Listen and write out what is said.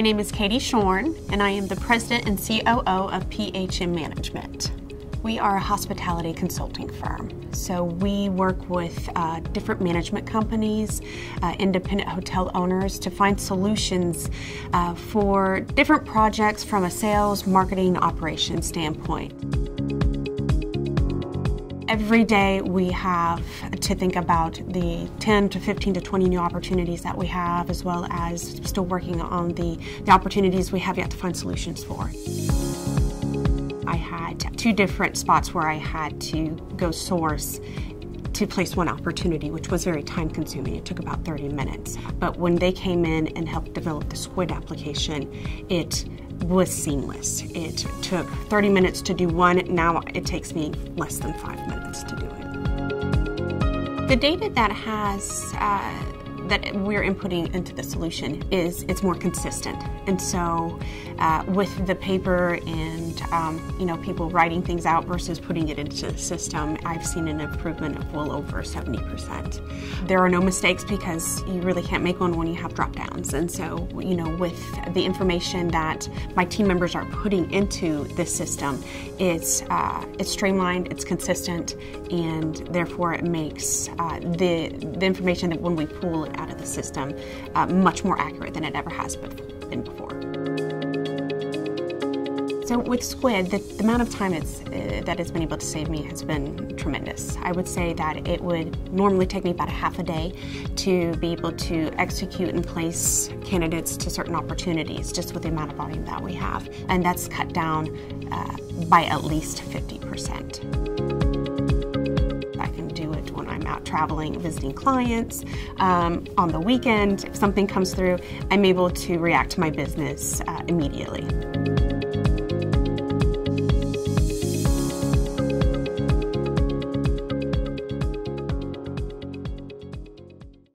My name is Katie Schorn, and I am the President and COO of PHM Management. We are a hospitality consulting firm, so we work with different management companies, independent hotel owners to find solutions for different projects from a sales, marketing, operations standpoint. Every day we have to think about the 10 to 15 to 20 new opportunities that we have, as well as still working on the opportunities we have yet to find solutions for. I had two different spots where I had to go source to place one opportunity, which was very time consuming. It took about 30 minutes. But when they came in and helped develop the Skuid application, it was seamless. It took 30 minutes to do one. Now it takes me less than 5 minutes to do it. The data that that we're inputting into the solution it's more consistent, and so with the paper and people writing things out versus putting it into the system, I've seen an improvement of well over 70%. There are no mistakes because you really can't make one when you have drop downs, and so with the information that my team members are putting into this system, it's streamlined, it's consistent, and therefore it makes the information that when we pull it out of the system much more accurate than it ever has been before. So with Skuid, the amount of time that it's been able to save me has been tremendous. I would say that it would normally take me about a half a day to be able to execute and place candidates to certain opportunities, just with the amount of volume that we have, and that's cut down by at least 50%. Traveling, visiting clients, on the weekend, if something comes through, I'm able to react to my business immediately.